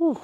Whew.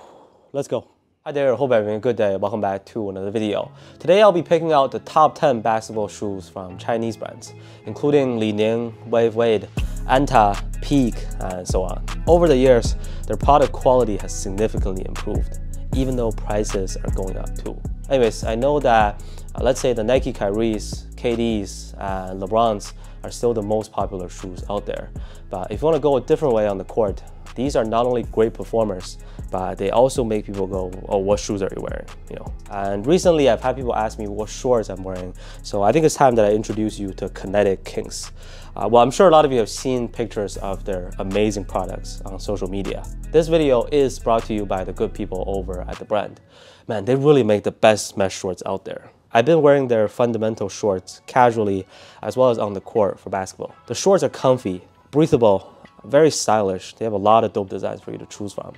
Let's go. Hi there, hope everyone having a good day. Welcome back to another video. Today I'll be picking out the top 10 basketball shoes from Chinese brands, including Li Ning, Way of Wade, Anta, Peak, and so on. Over the years, their product quality has significantly improved, even though prices are going up too. Anyways, I know that, let's say the Nike Kyries, KDs, and LeBrons are still the most popular shoes out there. But if you want to go a different way on the court, these are not only great performers, but they also make people go, oh, what shoes are you wearing? You know. And recently I've had people ask me what shorts I'm wearing. So I think it's time that I introduce you to Kinetic Kings. Well, I'm sure a lot of you have seen pictures of their amazing products on social media. This video is brought to you by the good people over at the brand. Man, they really make the best mesh shorts out there. I've been wearing their fundamental shorts casually as well as on the court for basketball. The shorts are comfy, breathable, very stylish. They have a lot of dope designs for you to choose from.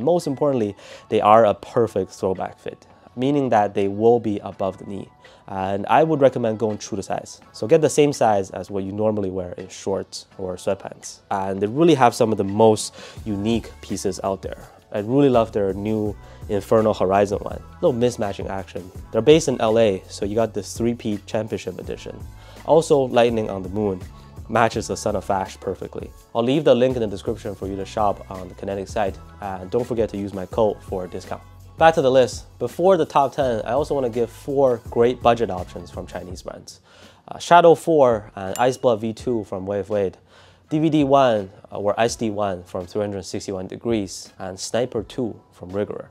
Most importantly, they are a perfect throwback fit, meaning that they will be above the knee. And I would recommend going true to size. So get the same size as what you normally wear in shorts or sweatpants. And they really have some of the most unique pieces out there. I really love their new Inferno Horizon one. Little mismatching action. They're based in LA, so you got this 3P championship edition. Also, Lightning on the Moon matches the Son of Flash perfectly. I'll leave the link in the description for you to shop on the Kinetic site, and don't forget to use my code for a discount. Back to the list. Before the top 10, I also want to give 4 great budget options from Chinese brands. Shadow 4 and Iceblood V2 from Way of Wade, DVD 1 or SD one from 361 degrees, and Sniper 2 from Rigor.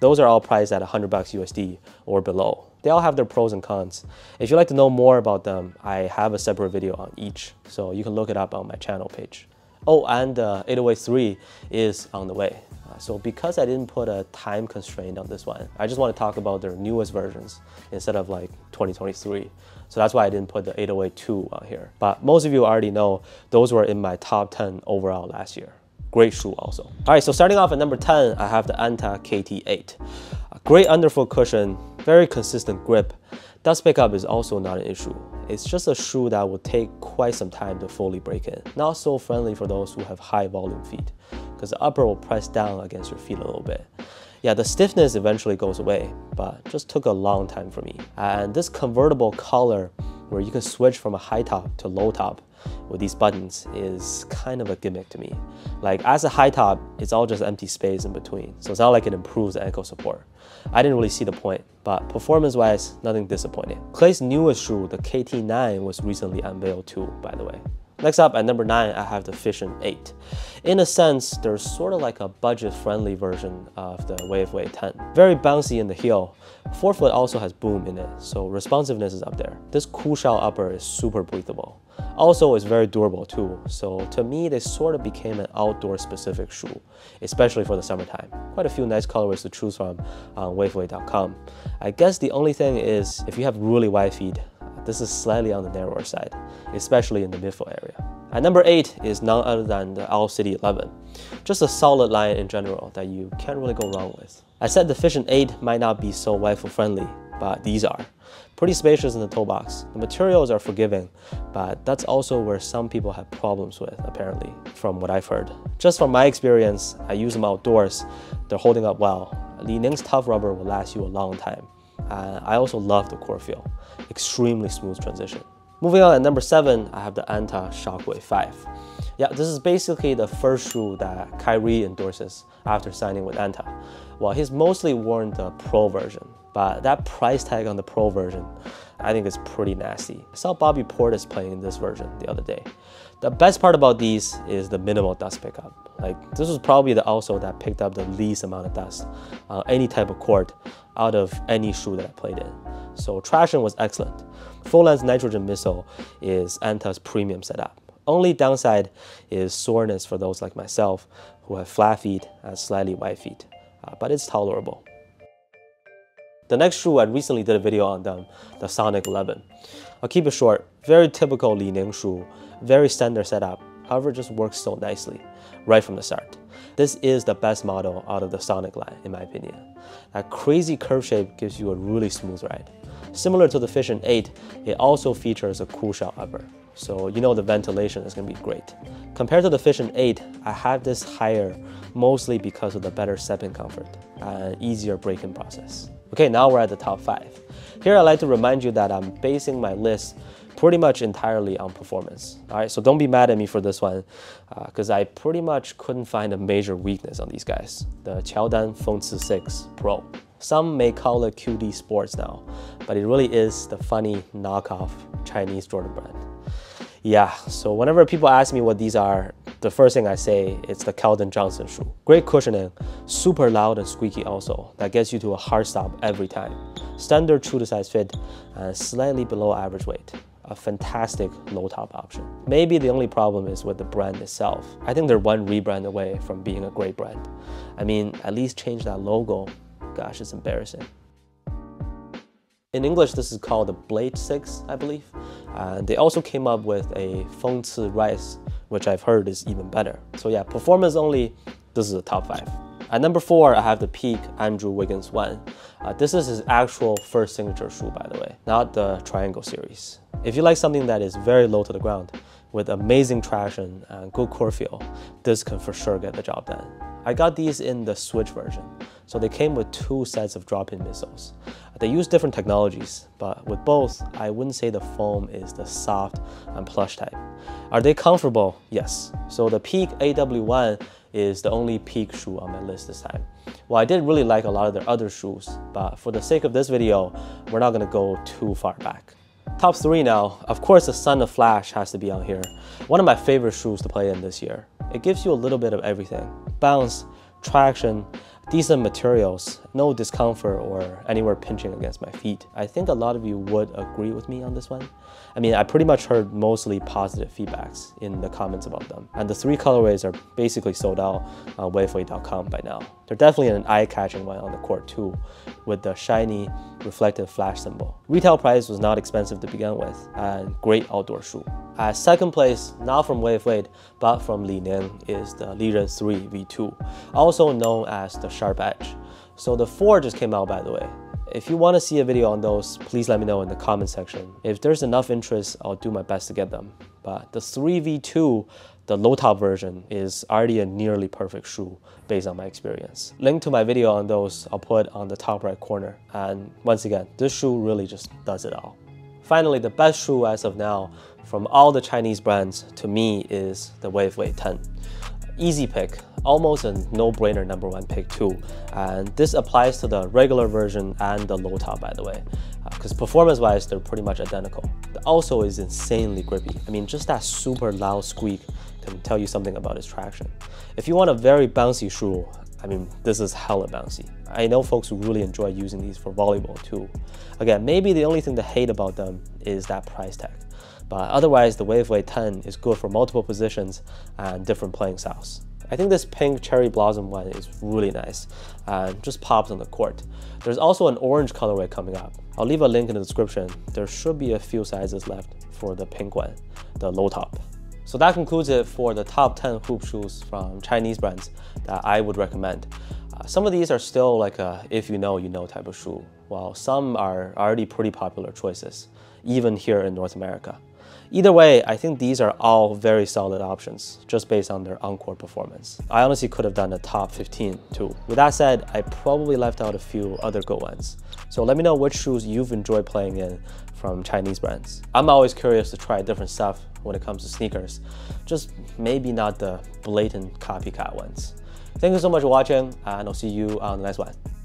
Those are all priced at $100 USD or below. They all have their pros and cons. If you'd like to know more about them, I have a separate video on each, so you can look it up on my channel page. Oh, and 808 3 is on the way. So because I didn't put a time constraint on this one, I just want to talk about their newest versions instead of like 2023. So that's why I didn't put the 808 2 on here. But most of you already know those were in my top 10 overall last year. Great shoe also. All right, so starting off at number 10, I have the Anta KT-8. A great underfoot cushion, very consistent grip. Dust pickup is also not an issue. It's just a shoe that will take quite some time to fully break in. Not so friendly for those who have high volume feet, because the upper will press down against your feet a little bit. Yeah, the stiffness eventually goes away, but just took a long time for me. And this convertible collar, where you can switch from a high top to low top with these buttons, is kind of a gimmick to me. Like, as a high top, it's all just empty space in between, so it's not like it improves the ankle support. I didn't really see the point, but performance-wise, nothing disappointing. Clay's newest shoe, the KT9, was recently unveiled too, by the way. Next up, at number 9, I have the Fission 8. In a sense, they're sort of like a budget-friendly version of the Way of Wade 10. Very bouncy in the heel. Forefoot also has boom in it, so responsiveness is up there. This Kushao upper is super breathable. Also, it's very durable too, so to me, they sort of became an outdoor-specific shoe, especially for the summertime. Quite a few nice colorways to choose from on waveofwade.com. I guess the only thing is, if you have really wide feet, this is slightly on the narrower side, especially in the midfoot area. At number 8 is none other than the All City 11. Just a solid line in general that you can't really go wrong with. I said the Fission 8 might not be so waifu friendly, but these are. Pretty spacious in the toe box. The materials are forgiving, but that's also where some people have problems with, apparently, from what I've heard. Just from my experience, I use them outdoors. They're holding up well. Li Ning's tough rubber will last you a long time. I also love the core feel. Extremely smooth transition. Moving on, at number 7, I have the Anta Shockwave 5. Yeah, this is basically the first shoe that Kyrie endorses after signing with Anta. Well, he's mostly worn the Pro version, but that price tag on the Pro version, I think is pretty nasty. I saw Bobby Portis playing this version the other day. The best part about these is the minimal dust pickup. Like, this was probably the outsole that picked up the least amount of dust on any type of court out of any shoe that I played in. So traction was excellent. Full-length nitrogen missile is Anta's premium setup. Only downside is soreness for those like myself who have flat feet and slightly wide feet, but it's tolerable. The next shoe, I recently did a video on them, the Sonic 11. I'll keep it short. Very typical Li Ning shoe, very standard setup, however it just works so nicely right from the start. This is the best model out of the Sonic line in my opinion. That crazy curve shape gives you a really smooth ride. Similar to the Fission 8, it also features a Kushao upper, so you know the ventilation is going to be great. Compared to the Fission 8, I have this higher mostly because of the better stepping comfort and easier braking process. Okay, now we're at the top 5. Here I'd like to remind you that I'm basing my list pretty much entirely on performance. All right, so don't be mad at me for this one, because I pretty much couldn't find a major weakness on these guys. The Qiaodan Fengci 6 Pro. Some may call it QD Sports now, but it really is the funny knockoff Chinese Jordan brand. Yeah, so whenever people ask me what these are, the first thing I say is the Keldon Johnson shoe. Great cushioning, super loud and squeaky also. That gets you to a hard stop every time. Standard true to size fit and slightly below average weight. A fantastic low top option. Maybe the only problem is with the brand itself. I think they're one rebrand away from being a great brand. I mean, at least change that logo. Gosh, it's embarrassing. In English, this is called the Blade 6, I believe. And they also came up with a fengci rice, which I've heard is even better. So yeah, performance only, this is the top 5. At number 4, I have the Peak Andrew Wiggins one. This is his actual first signature shoe, by the way, not the Triangle series. If you like something that is very low to the ground, with amazing traction and good core feel, this can for sure get the job done. I got these in the Switch version, so they came with 2 sets of drop-in midsoles. They use different technologies, but with both, I wouldn't say the foam is the soft and plush type. Are they comfortable? Yes. So the Peak AW 1 is the only Peak shoe on my list this time. Well, I did really like a lot of their other shoes, but for the sake of this video, we're not gonna go too far back. Top 3 now. Of course, the Son of Flash has to be on here. One of my favorite shoes to play in this year. It gives you a little bit of everything. Bounce, traction, decent materials, no discomfort or anywhere pinching against my feet. I think a lot of you would agree with me on this one. I mean, I pretty much heard mostly positive feedbacks in the comments about them. And the 3 colorways are basically sold out on wayofwade.com by now. They're definitely an eye-catching one on the court too, with the shiny reflective flash symbol. Retail price was not expensive to begin with, and great outdoor shoe. At second place, not from Way of Wade, but from Li Ning, is the Liren 3 V2, also known as the Sharp Edge. So the 4 just came out, by the way. If you want to see a video on those, please let me know in the comment section. If there's enough interest, I'll do my best to get them. But the 3 V2, the low top version, is already a nearly perfect shoe based on my experience. Link to my video on those I'll put on the top right corner. And once again, this shoe really just does it all. Finally, the best shoe as of now from all the Chinese brands to me is the Way of Wade 10. Easy pick, almost a no-brainer number 1 pick too, and this applies to the regular version and the low top, by the way, because performance-wise they're pretty much identical. The also is insanely grippy. I mean, just that super loud squeak can tell you something about its traction. If you want a very bouncy shoe, I mean, this is hella bouncy. I know folks who really enjoy using these for volleyball too. Again, maybe the only thing to hate about them is that price tag. But otherwise, the Way of Wade 10 is good for multiple positions and different playing styles. I think this pink cherry blossom one is really nice and just pops on the court. There's also an orange colorway coming up. I'll leave a link in the description. There should be a few sizes left for the pink one, the low top. So that concludes it for the top 10 hoop shoes from Chinese brands that I would recommend. Some of these are still like a if you know, you know type of shoe, while some are already pretty popular choices, even here in North America. Either way, I think these are all very solid options, just based on their on-court performance. I honestly could have done a top 15 too. With that said, I probably left out a few other good ones. So let me know which shoes you've enjoyed playing in from Chinese brands. I'm always curious to try different stuff when it comes to sneakers, just maybe not the blatant copycat ones. Thank you so much for watching, and I'll see you on the next one.